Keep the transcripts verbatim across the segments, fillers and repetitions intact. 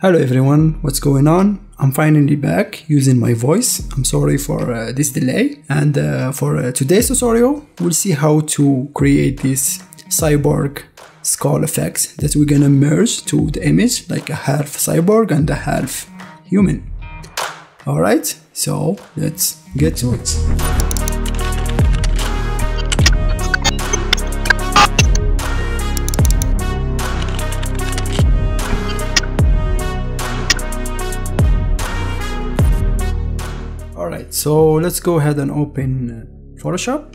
Hello everyone, what's going on? I'm finally back using my voice. I'm sorry for uh, this delay, and uh, for uh, today's tutorial we'll see how to create this cyborg skull effects that we're gonna merge to the image, like a half cyborg and a half human. Alright, so let's get to it. So let's go ahead and open Photoshop,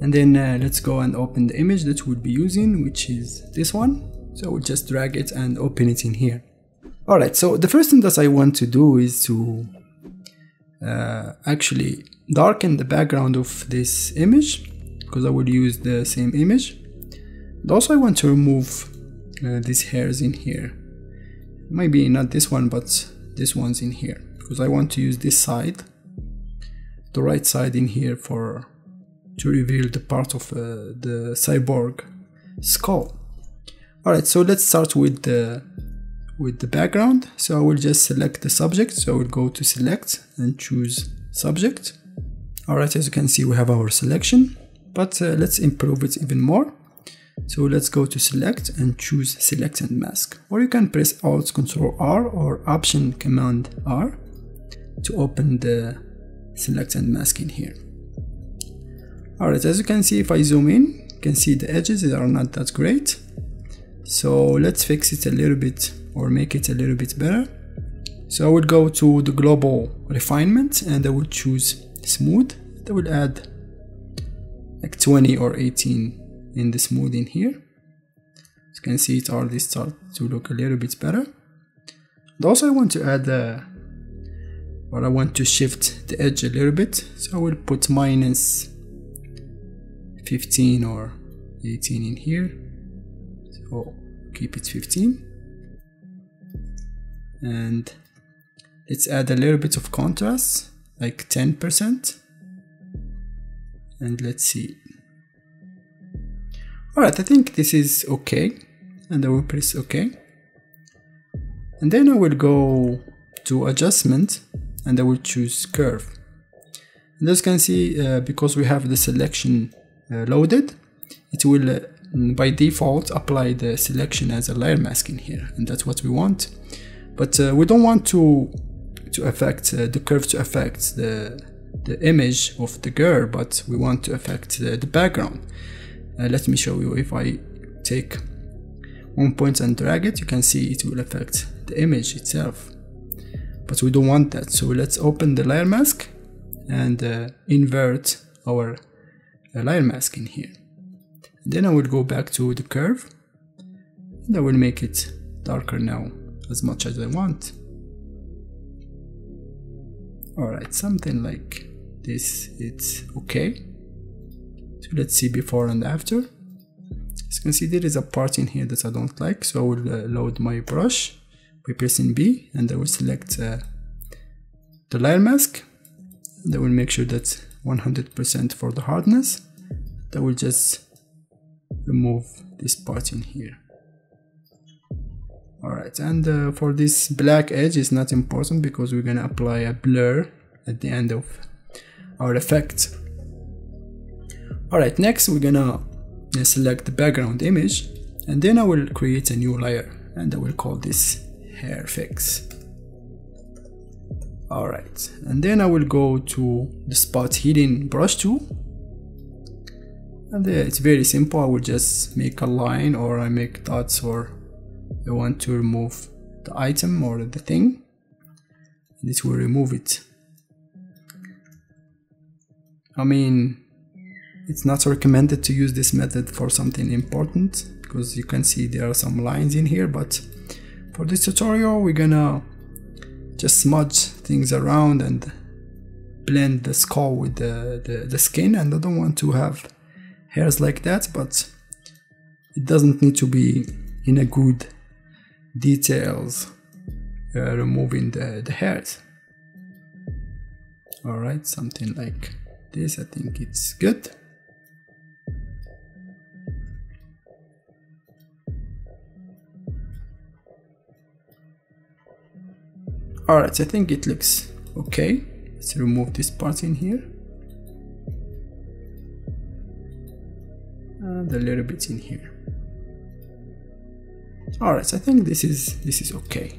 and then uh, let's go and open the image that we'll be using, which is this one. So we'll just drag it and open it in here. Alright, so the first thing that I want to do is to uh, actually darken the background of this image, because I will use the same image. And also I want to remove uh, these hairs in here. Maybe not this one, but this one's in here. Because I want to use this side, the right side in here, for to reveal the part of uh, the cyborg skull. Alright, so let's start with the with the background. So I will just select the subject. So I will go to select and choose subject. Alright, as you can see we have our selection, but uh, let's improve it even more. So let's go to select and choose select and mask, or you can press Alt Control R or Option Command R to open the select and mask in here. Alright, as you can see, if I zoom in, you can see the edges are not that great. So let's fix it a little bit, or make it a little bit better. So I will go to the global refinement and I will choose smooth. I will add like twenty or eighteen in the smooth in here. As you can see, it already starts to look a little bit better. And also I want to add a But I want to shift the edge a little bit, so I will put minus fifteen or eighteen in here, so keep it fifteen, and let's add a little bit of contrast, like ten percent, and let's see. Alright, I think this is okay, and I will press OK, and then I will go to adjustment and I will choose curve. And as you can see, uh, because we have the selection uh, loaded, it will uh, by default apply the selection as a layer mask in here, and that's what we want. But uh, we don't want to to affect uh, the curve to affect the the image of the girl, but we want to affect the, the background. Uh, let me show you. If I take one point and drag it, you can see it will affect the image itself. But we don't want that, so let's open the layer mask and uh, invert our uh, layer mask in here. Then I will go back to the curve and I will make it darker now as much as I want. Alright, something like this, it's okay. So let's see before and after. As you can see, there is a part in here that I don't like, so I will uh, load my brush by pressing B, and I will select uh, the layer mask, and I will make sure that's one hundred percent for the hardness. I will just remove this part in here. Alright, and uh, for this black edge is not important, because we're gonna apply a blur at the end of our effect. Alright, next we're gonna select the background image, and then I will create a new layer, and I will call this hair fix. Alright, and then I will go to the spot healing brush tool, and uh, it's very simple. I will just make a line, or I make dots, or I want to remove the item or the thing, and it will remove it. I mean, it's not recommended to use this method for something important, because you can see there are some lines in here, but for this tutorial we're gonna just smudge things around and blend the skull with the, the, the skin, and I don't want to have hairs like that, but it doesn't need to be in a good details uh, removing the, the hairs. Alright, something like this, I think it's good. Alright, I think it looks okay. Let's remove this part in here. And a little bit in here. Alright, I think this is this is okay.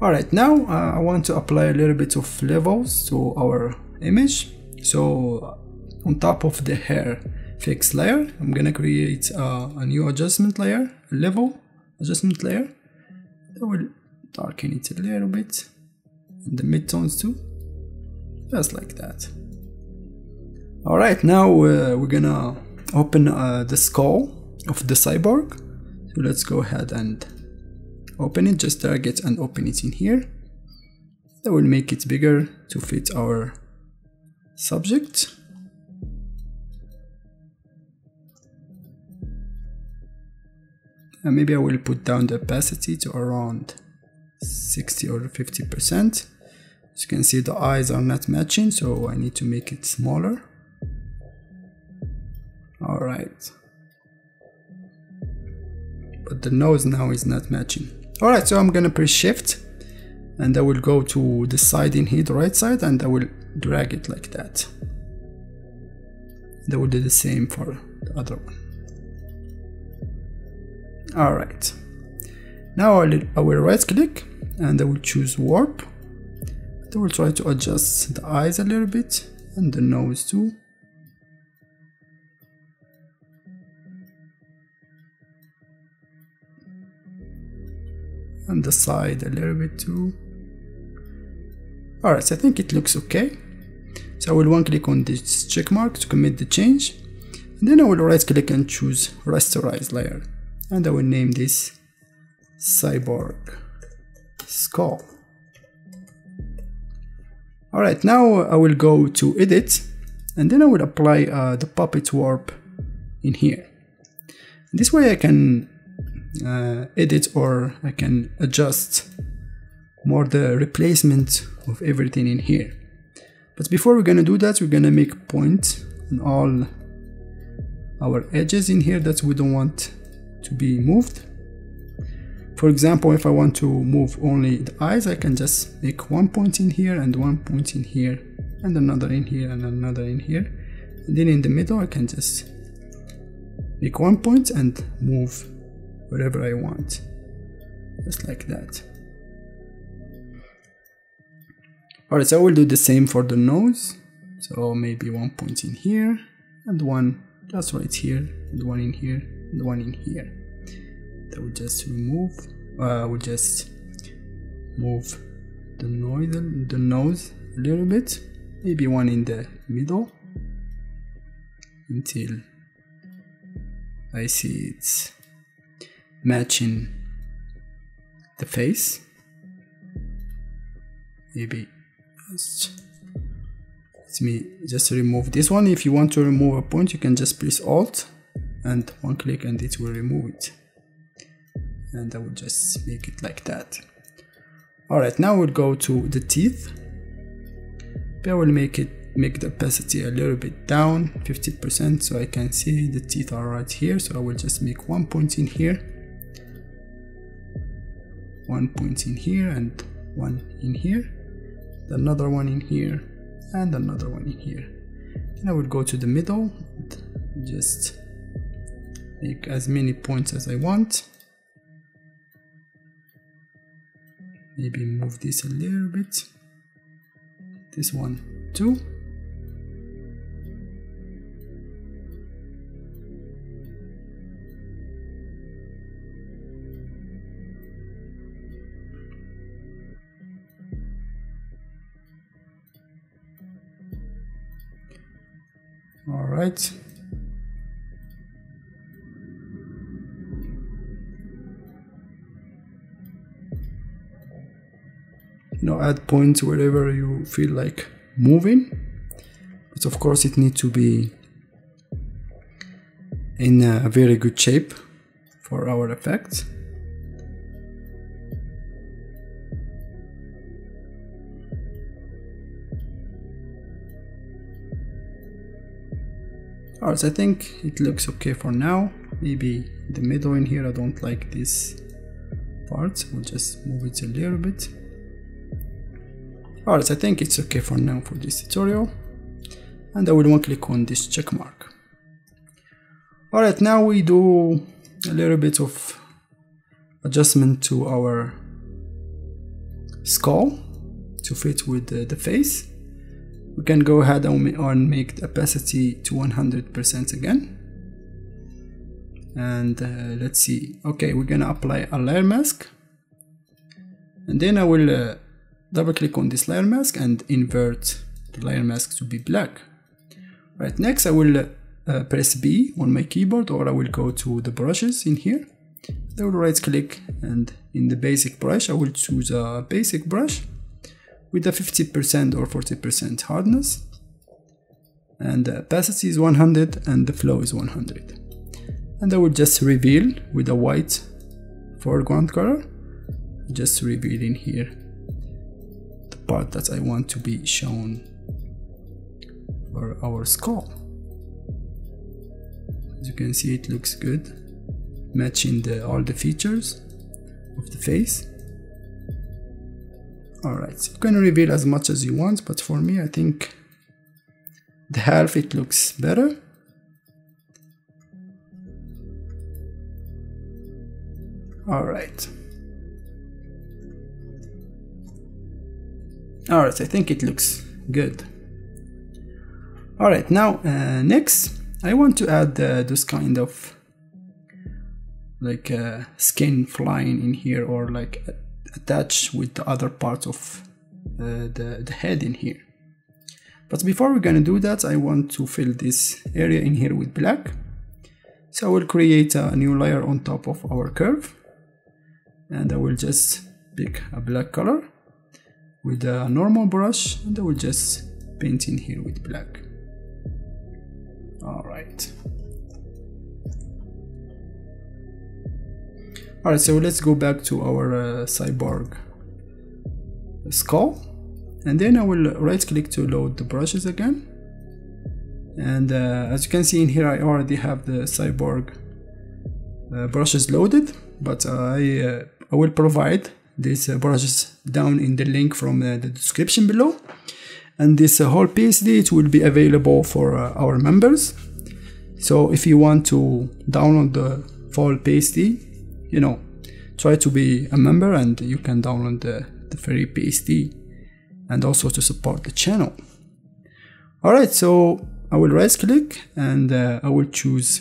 Alright, now uh, I want to apply a little bit of levels to our image. So on top of the hair fix layer, I'm gonna create uh, a new adjustment layer, level adjustment layer. I will darken it a little bit, and the midtones too, just like that. Alright, now uh, we're gonna open uh, the skull of the cyborg. So let's go ahead and open it, just drag it and open it in here. That will make it bigger to fit our subject. And maybe I will put down the opacity to around sixty or fifty percent. As you can see, the eyes are not matching, so I need to make it smaller. Alright. But the nose now is not matching. Alright, so I'm gonna press shift. And I will go to the side in here, the right side, and I will drag it like that. And I will do the same for the other one. Alright, now I will right click and I will choose warp. I will try to adjust the eyes a little bit and the nose too. And the side a little bit too. Alright, so I think it looks okay. So I will one click on this check mark to commit the change. And then I will right click and choose rasterize layer. And I will name this cyborg skull. Alright, now I will go to edit and then I will apply uh, the puppet warp in here. This way I can uh, edit or I can adjust more the replacement of everything in here. But before we're gonna do that, we're gonna make point on all our edges in here that we don't want to be moved. For example, if I want to move only the eyes, I can just make one point in here and one point in here and another in here and another in here, and then in the middle I can just make one point and move wherever I want, just like that. Alright, so I will do the same for the nose, so maybe one point in here and one just right here and one in here. The one in here that will just remove uh, will just move the noise the nose a little bit, maybe one in the middle until I see it's matching the face, maybe just let me just remove this one. If you want to remove a point, you can just press alt and one click and it will remove it, and I will just make it like that. Alright, now we'll go to the teeth. I will make it make the opacity a little bit down, fifty percent, so I can see the teeth are right here, so I will just make one point in here, one point in here and one in here, another one in here and another one in here. Then I will go to the middle and just make as many points as I want. Maybe move this a little bit. This one too. All right. You know, add points wherever you feel like moving, but of course it needs to be in a very good shape for our effect. Alright, so I think it looks okay for now. Maybe the middle in here, I don't like this part, so we'll just move it a little bit. Alright, I think it's okay for now for this tutorial, and I will one click on this check mark. Alright, now we do a little bit of adjustment to our skull to fit with the, the face. We can go ahead and make the opacity to one hundred percent again, and uh, let's see. Okay, we're gonna apply a layer mask, and then I will uh, double click on this layer mask and invert the layer mask to be black. Right, next I will uh, press B on my keyboard, or I will go to the brushes in here. I will right click, and in the basic brush I will choose a basic brush with a fifty percent or forty percent hardness, and the opacity is one hundred and the flow is one hundred, and I will just reveal with a white foreground color, just revealing here the part that I want to be shown for our skull. As you can see, it looks good, matching the, all the features of the face. Alright, so you can reveal as much as you want, but for me I think the half it looks better. Alright. Alright, I think it looks good. Alright, now uh, next I want to add uh, this kind of like uh, skin flying in here, or like attach with the other part of uh, the, the head in here. But before we're gonna do that, I want to fill this area in here with black. So I will create a new layer on top of our curve, and I will just pick a black color with a normal brush, and I will just paint in here with black. Alright. Alright, so let's go back to our uh, cyborg skull, and then I will right click to load the brushes again, and uh, as you can see in here I already have the cyborg uh, brushes loaded, but I, uh, I will provide these uh, brushes down in the link from uh, the description below, and this uh, whole P S D it will be available for uh, our members. So if you want to download the full P S D, you know, try to be a member, and you can download the, the free P S D and also to support the channel. Alright, so I will right click, and uh, I will choose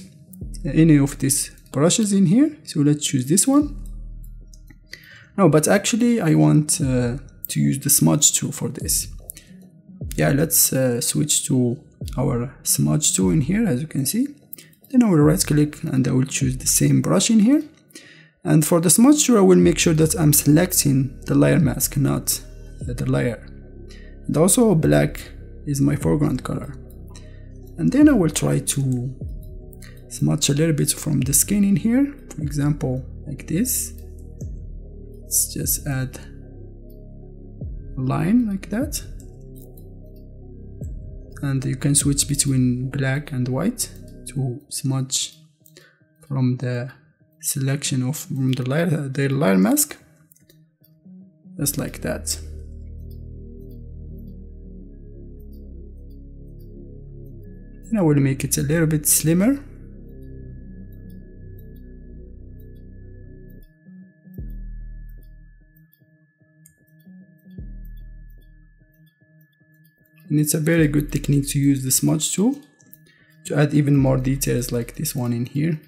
any of these brushes in here. So let's choose this one. No, but actually I want uh, to use the smudge tool for this. Yeah, let's uh, switch to our smudge tool in here, as you can see. Then I will right click, and I will choose the same brush in here. And for the smudge tool, I will make sure that I'm selecting the layer mask, not the layer. And also black is my foreground color. And then I will try to smudge a little bit from the skin in here. For example, like this. Let's just add a line like that. And you can switch between black and white to smudge from the selection of from the layer, the layer mask, just like that. And I will make it a little bit slimmer. And it's a very good technique to use the smudge tool to add even more details like this one in here,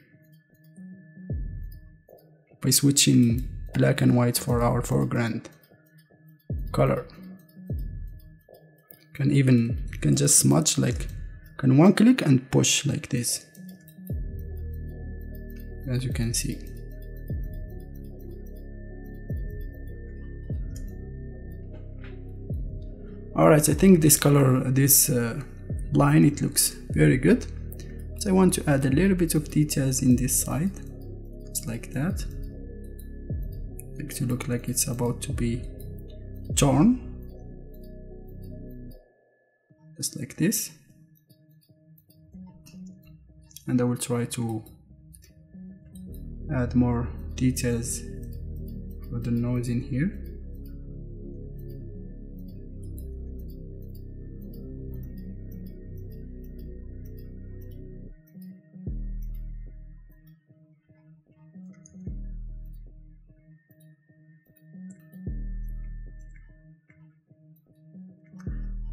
by switching black and white for our foreground color. You can even, you can just smudge like, you can one click and push like this, as you can see. Alright, I think this color, this uh, line, it looks very good. So I want to add a little bit of details in this side, just like that. To look like it's about to be torn, just like this, and I will try to add more details for the nose in here,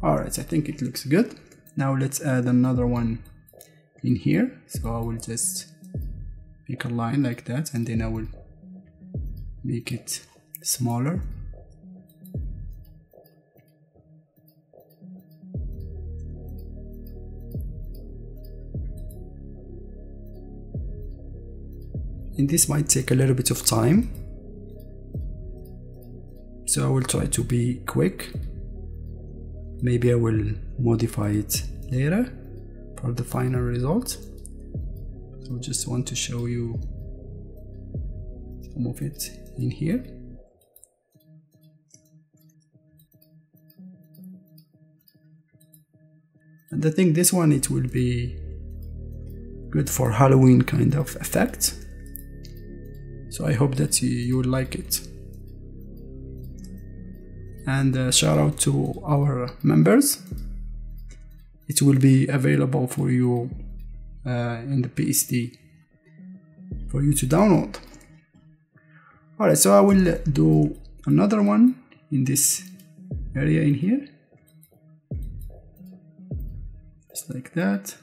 Alright, I think it looks good. Now let's add another one in here. So I will just pick a line like that, and then I will make it smaller. And this might take a little bit of time, so I will try to be quick. Maybe I will modify it later for the final result. So just want to show you some of it in here. And I think this one, it will be good for Halloween kind of effect. So I hope that you will like it. And uh, shout out to our members. It will be available for you uh, in the P S D for you to download. Alright, so I will do another one in this area in here. Just like that.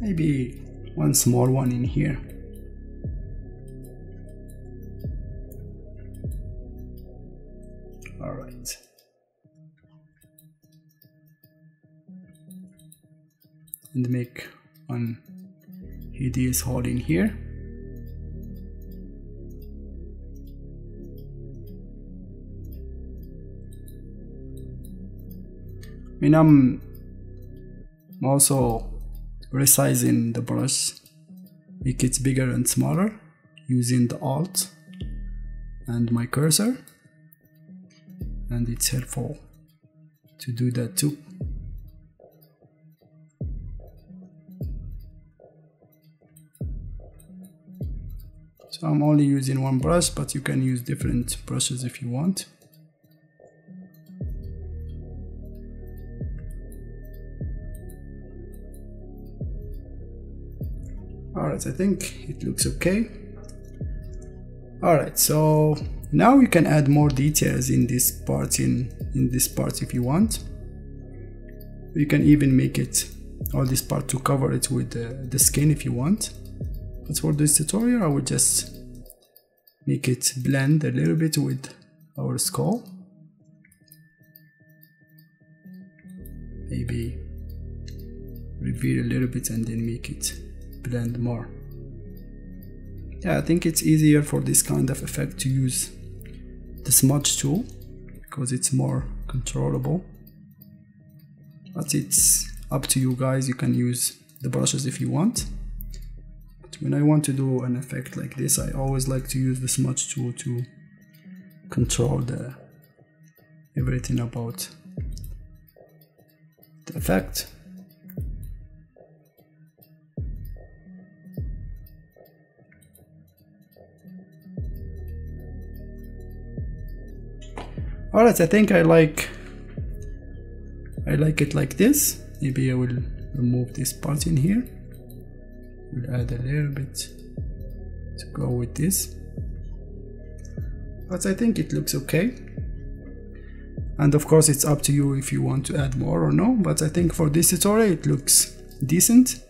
Maybe one small one in here. All right. And make one hideous hole in here. I mean, I'm also resizing the brush, make it bigger and smaller using the Alt and my cursor, and it's helpful to do that too. So I'm only using one brush, but you can use different brushes if you want. Alright, I think it looks okay. Alright, so now you can add more details in this part in, in this part if you want. You can even make it all this part to cover it with the, the skin if you want. But for this tutorial I will just make it blend a little bit with our skull. Maybe reveal a little bit and then make it blend more. Yeah, I think it's easier for this kind of effect to use the smudge tool because it's more controllable, but it's up to you guys. You can use the brushes if you want, but when I want to do an effect like this, I always like to use the smudge tool to control the everything about the effect. Alright, I think I like I like it like this. Maybe I will remove this part in here. We'll add a little bit to go with this. But I think it looks okay. And of course it's up to you if you want to add more or no, but I think for this tutorial it looks decent.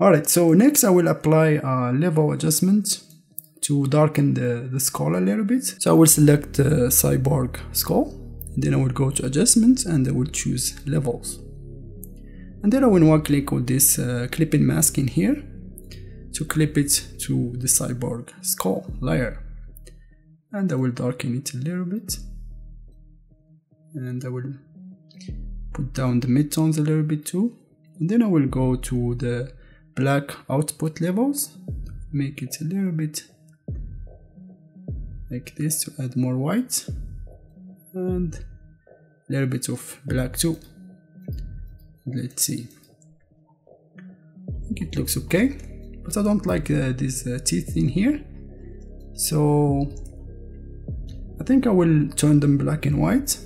Alright, so next I will apply a level adjustment to darken the, the skull a little bit. So I will select the cyborg skull, and then I will go to adjustments and I will choose levels. And then I will one click with this uh, clipping mask in here to clip it to the cyborg skull layer. And I will darken it a little bit. And I will put down the midtones a little bit too. And then I will go to the black output levels, make it a little bit like this to add more white and a little bit of black too. Let's see. I think it looks okay. but I don't like uh, this uh, teeth in here, so I think I will turn them black and white.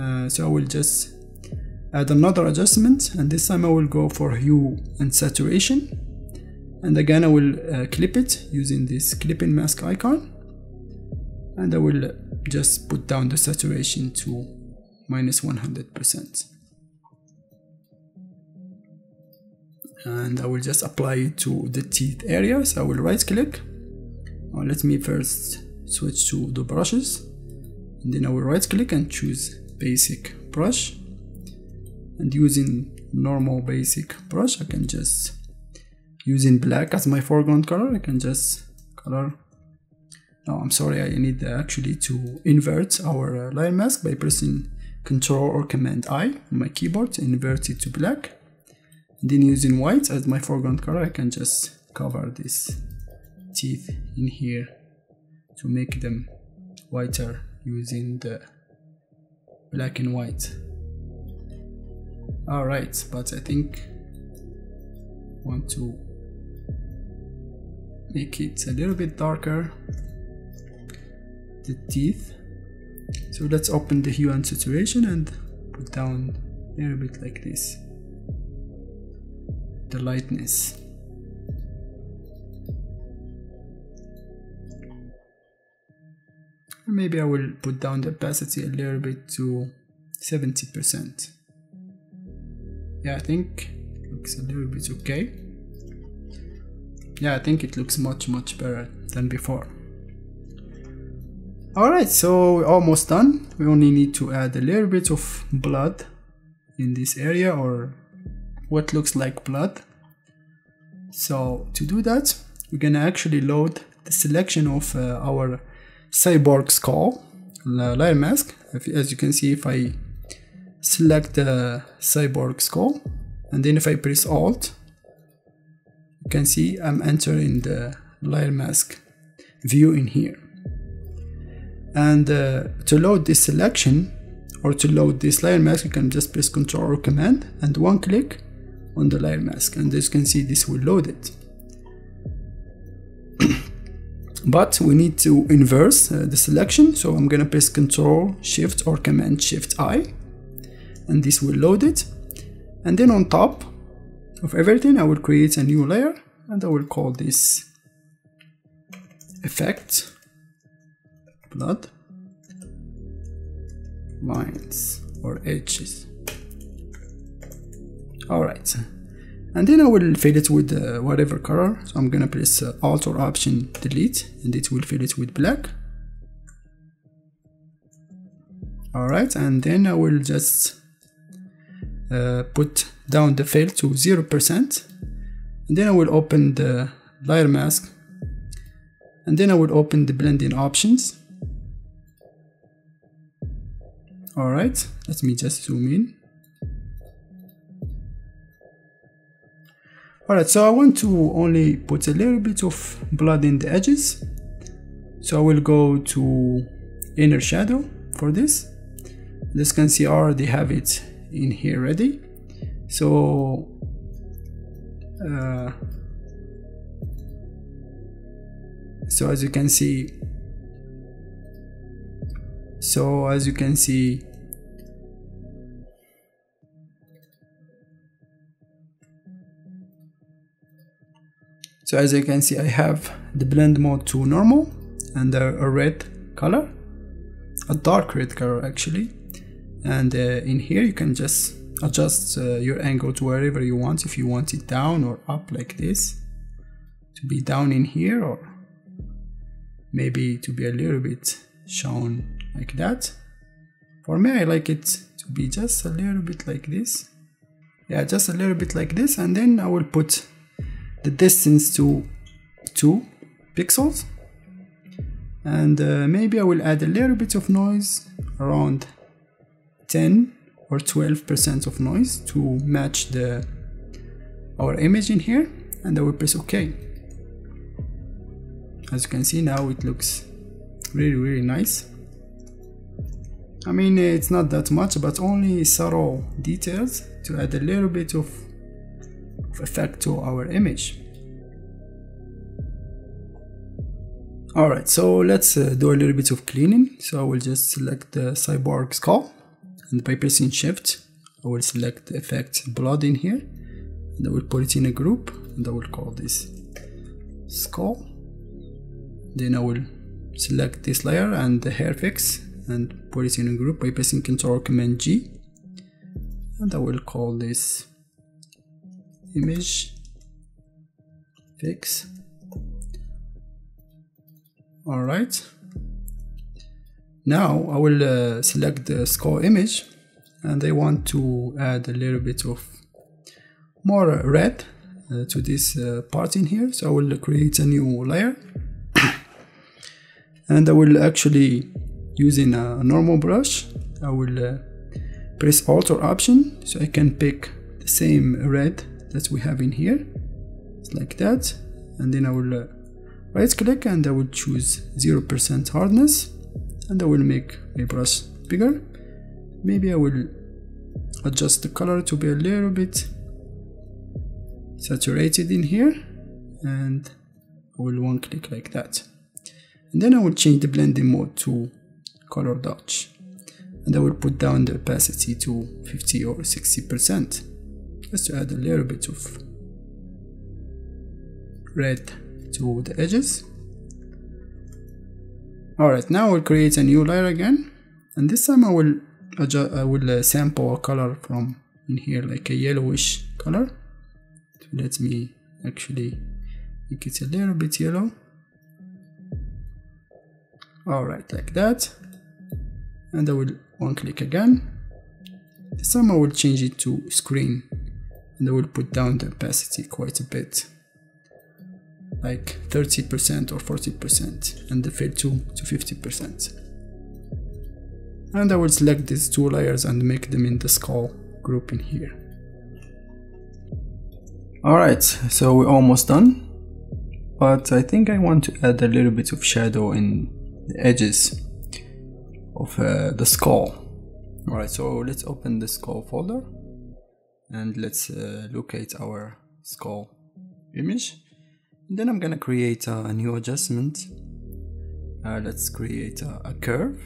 Uh, so I will just add another adjustment, and this time I will go for hue and saturation, and again I will uh, clip it using this clipping mask icon, and I will just put down the saturation to minus one hundred percent, and I will just apply it to the teeth area. So I will right click. Now let me first switch to the brushes, and then I will right click and choose basic brush, and using normal basic brush I can just, using black as my foreground color, I can just color. No, I'm sorry, I need actually to invert our line mask by pressing Control or Command I on my keyboard, invert it to black, and then using white as my foreground color I can just cover these teeth in here to make them whiter using the black and white. Alright, but I think I want to make it a little bit darker, the teeth. So let's open the hue and saturation and put down a little bit like this, the lightness. And maybe I will put down the opacity a little bit to seventy percent. Yeah, I think it looks a little bit okay. Yeah, I think it looks much much better than before. Alright, so we're almost done. We only need to add a little bit of blood in this area, or what looks like blood. So to do that, we're gonna actually load the selection of uh, our cyborg skull line mask. If, as you can see, if I select the cyborg skull and then if I press Alt, you can see I'm entering the layer mask view in here. And uh, to load this selection, or to load this layer mask, you can just press Control or Command and one click on the layer mask, and as you can see this will load it. But we need to inverse uh, the selection, so I'm gonna press Control Shift or Command Shift I, and this will load it. And then on top of everything I will create a new layer, and I will call this effect blood lines or edges. Alright, and then I will fill it with uh, whatever color, so I'm gonna press uh, Alt or Option Delete, and it will fill it with black. Alright, and then I will just Uh, put down the fill to zero percent, and then I will open the layer mask, and then I will open the blending options. Alright, let me just zoom in. Alright, so I want to only put a little bit of blood in the edges, so I will go to inner shadow for this. As you can see, I already have it in here ready, so uh, so as you can see so as you can see so as you can see I have the blend mode to normal and a, a red color, a dark red color actually. And uh, in here you can just adjust uh, your angle to wherever you want, if you want it down or up like this, to be down in here, or maybe to be a little bit shown like that. For me, I like it to be just a little bit like this. Yeah, just a little bit like this, and then I will put the distance to two pixels, and uh, maybe I will add a little bit of noise, around ten or twelve percent of noise to match the our image in here, and I will press OK. As you can see now it looks really really nice. I mean, it's not that much, but only subtle details to add a little bit of, of effect to our image. Alright, so let's uh, do a little bit of cleaning. So I will just select the cyborg skull, and by pressing shift I will select the effect blood in here, and I will put it in a group, and I will call this skull. Then I will select this layer and the hair fix and put it in a group by pressing Ctrl Command G, and I will call this image fix. Alright, now I will uh, select the skull image, and I want to add a little bit of more red uh, to this uh, part in here. So I will create a new layer and I will actually, using a normal brush, I will uh, press Alt or Option so I can pick the same red that we have in here. It's like that, and then I will uh, right click and I will choose zero percent hardness, and I will make my brush bigger. Maybe I will adjust the color to be a little bit saturated in here, and I will one click like that, and then I will change the blending mode to Color Dodge, and I will put down the opacity to fifty or sixty percent just to add a little bit of red to the edges. Alright, now I will create a new layer again, and this time I will adjust, I will uh, sample a color from in here, like a yellowish color. So let me actually make it a little bit yellow. Alright, like that, and I will one click again. This time I will change it to screen, and I will put down the opacity quite a bit, like thirty percent or forty percent, and the fill to, to fifty percent. And I will select these two layers and make them in the skull group in here. Alright, so we're almost done, but I think I want to add a little bit of shadow in the edges of uh, the skull. Alright, so let's open the skull folder and let's uh, locate our skull image. Then I'm gonna create a new adjustment. Uh, let's create a, a curve,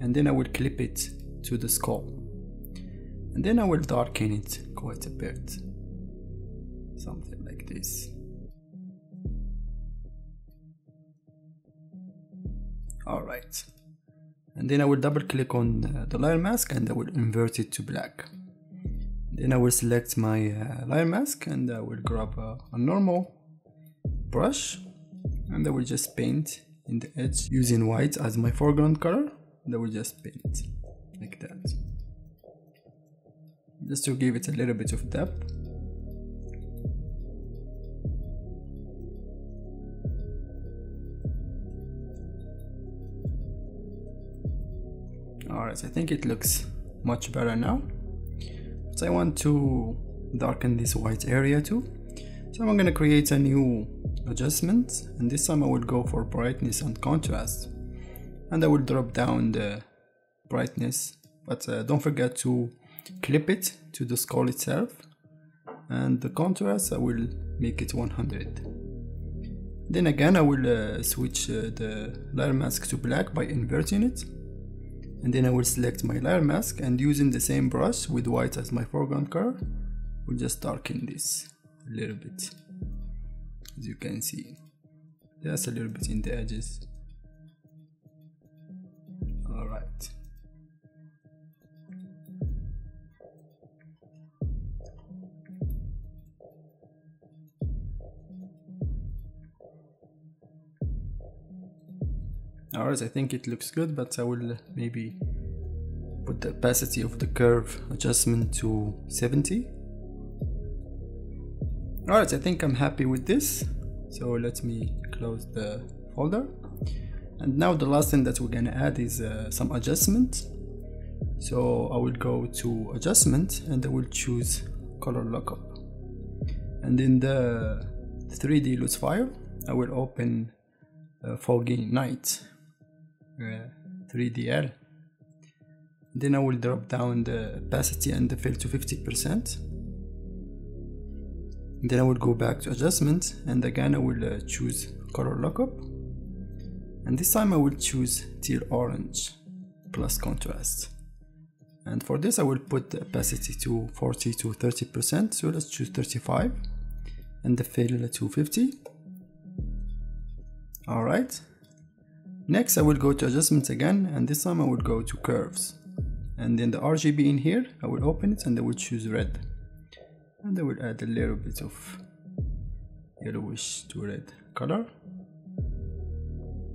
and then I will clip it to the skull, and then I will darken it quite a bit, something like this. Alright, and then I will double click on the, the layer mask, and I will invert it to black. Then I will select my uh, layer mask, and I will grab a, a normal brush, and I will just paint in the edge using white as my foreground color, and I will just paint like that just to give it a little bit of depth. Alright, I think it looks much better now, but I want to darken this white area too. So I'm gonna create a new adjustment, and this time I will go for brightness and contrast, and I will drop down the brightness, but uh, don't forget to clip it to the skull itself, and the contrast I will make it one hundred. Then again I will uh, switch uh, the layer mask to black by inverting it, and then I will select my layer mask, and using the same brush with white as my foreground color, we'll just darken this a little bit. As you can see, just a little bit in the edges. Alright. Alright, I think it looks good, but I will maybe put the opacity of the curve adjustment to seventy. Alright, I think I'm happy with this, so let me close the folder. And now the last thing that we're gonna add is uh, some adjustment. So I will go to adjustment, and I will choose color lockup, and in the three D loot file I will open uh, foggy night uh, three D L. Then I will drop down the opacity and the fill to fifty percent. Then I will go back to adjustment, and again I will uh, choose color lockup, and this time I will choose teal orange plus contrast. And for this I will put the opacity to forty to thirty percent, so let's choose thirty-five and the fill to fifty. Alright, next I will go to adjustments again, and this time I will go to curves, and then the R G B in here I will open it and I will choose red, and I will add a little bit of yellowish to red color.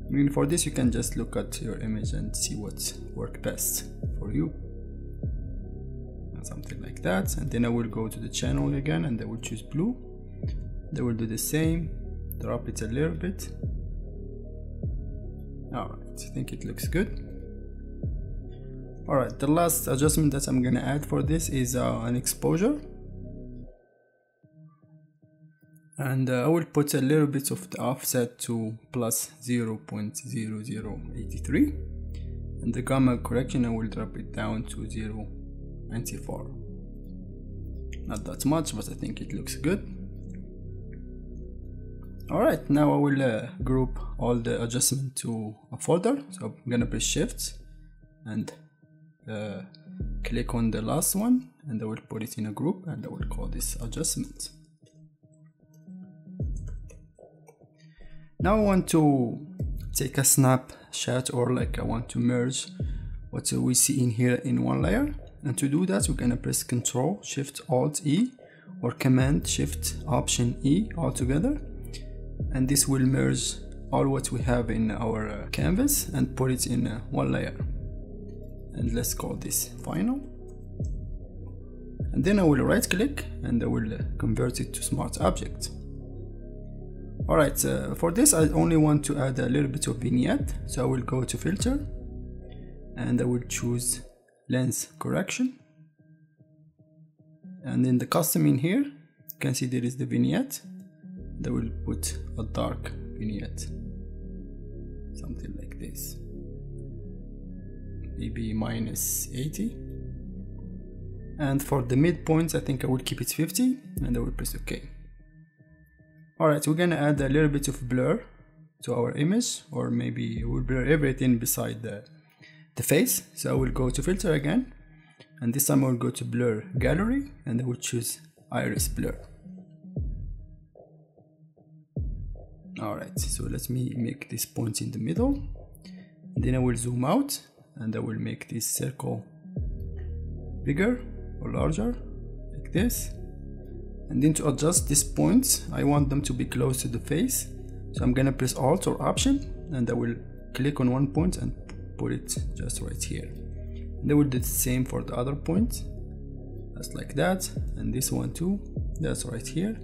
I mean, for this you can just look at your image and see what works best for you, something like that. And then I will go to the channel again and I will choose blue. They will do the same, drop it a little bit. Alright, I think it looks good. Alright, the last adjustment that I'm gonna add for this is uh, an exposure, and uh, I will put a little bit of the offset to plus zero point zero zero eight three, and the gamma correction I will drop it down to zero point nine four. Not that much, but I think it looks good. Alright, now I will uh, group all the adjustments to a folder, so I'm gonna press shift and uh, click on the last one, and I will put it in a group and I will call this adjustment. Now I want to take a snapshot, or like I want to merge what we see in here in one layer. And to do that, we're gonna press Ctrl Shift Alt E, or Command Shift Option E all together. And this will merge all what we have in our uh, canvas and put it in uh, one layer. And let's call this final. And then I will right click and I will uh, convert it to smart object. Alright, uh, for this I only want to add a little bit of vignette, so I will go to filter and I will choose lens correction, and in the custom in here you can see there is the vignette, and I will put a dark vignette, something like this, maybe minus eighty, and for the midpoints I think I will keep it fifty and I will press OK. Alright, we're gonna add a little bit of blur to our image, or maybe we'll blur everything beside the, the face. So I will go to filter again, and this time I will go to blur gallery and I will choose iris blur. Alright, so let me make this point in the middle, and then I will zoom out and I will make this circle bigger or larger like this. And then to adjust these points, I want them to be close to the face, so I'm gonna press Alt or Option and I will click on one point and put it just right here, and I will do the same for the other point, just like that, and this one too, that's right here,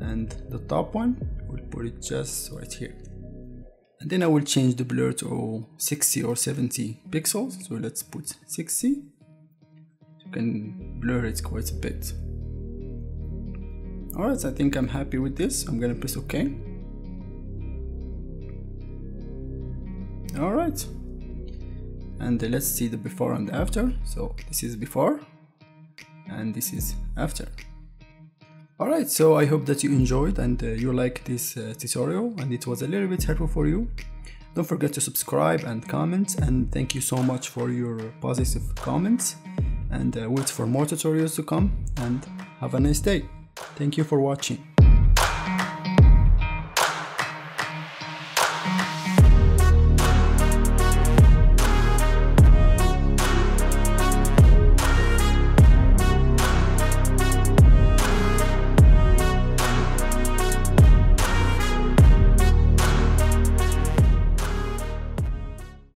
and the top one will put it just right here. And then I will change the blur to sixty or seventy pixels, so let's put sixty. You can blur it quite a bit. Alright, I think I'm happy with this. I'm gonna press OK. Alright, and uh, let's see the before and after. So this is before and this is after. Alright, so I hope that you enjoyed and uh, you liked this uh, tutorial and it was a little bit helpful for you. Don't forget to subscribe and comment, and thank you so much for your positive comments, and uh, wait for more tutorials to come, and have a nice day. Thank you for watching.